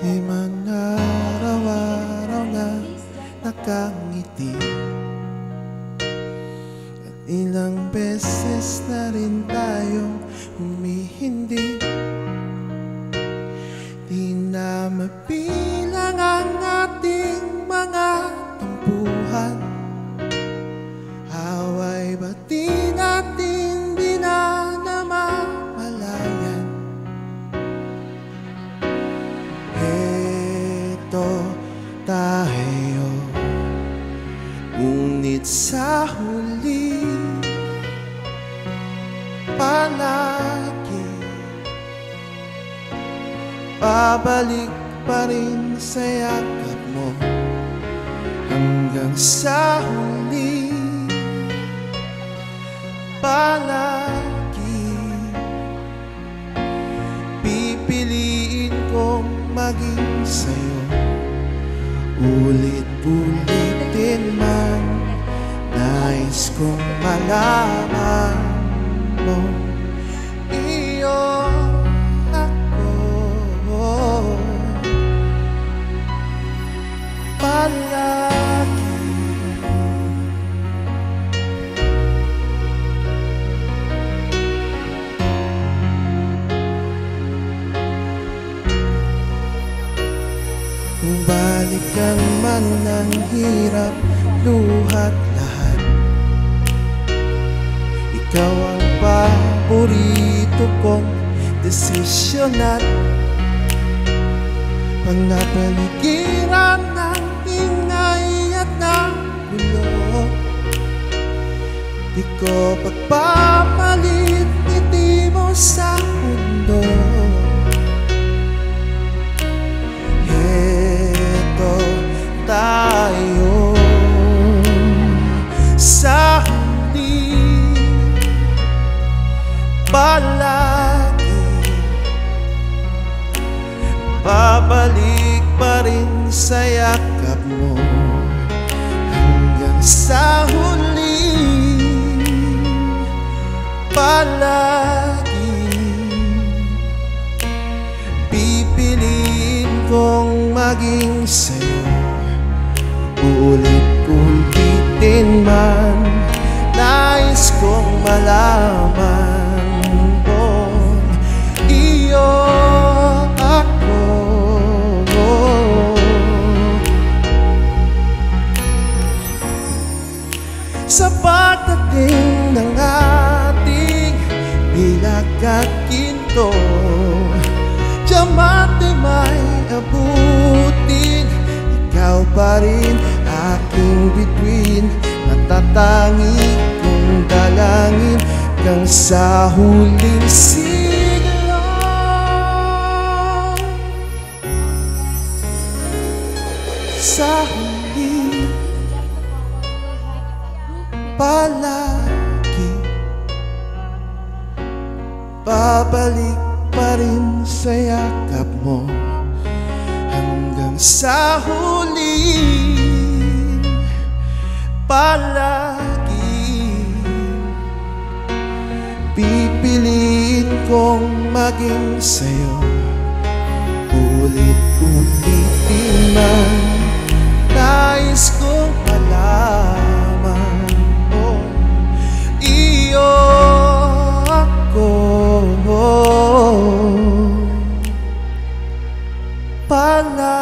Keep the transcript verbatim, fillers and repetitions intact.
Di man araw-araw na nakangiti, at ilang beses na rin tayong humihindi. Di na mabilang ang ating mga tampuhan, away batin natin di na namamalayan. Eto tayo, ngunit sa huli palagi babalik pa rin sa yakap mo hanggang sa huli. Palagi pipiliin kong maging sa'yo, ulit-ulitin man nais kong malaman mo. Balikan man ng hirap, luhat lahat, ikaw ang paborito kong desisyonan. Pag napaligiran ng ingay at ng gulo, di ko pagpapalit ngiti mo sa mundo. Tayo sa hindi palagi babalik pa rin sa yakap mo hanggang sa huli. Palagi pipiliin kong maging sa'yo, ulit-ulitin man nais kong malaman kung iyo ako. Sa pagdating ng ating pinagkakinto, diyan mati may abutin, ikaw pa rin aking bituin, natatangi kong dalangin hanggang sa huling siglo. Sa huli palagi babalik pa rin sa yakap mo hanggang sa huli. Palagi pipiliin kong maging sa'yo, ulit-ulitin man nais kong malaman mo. Iyo ako. Palagi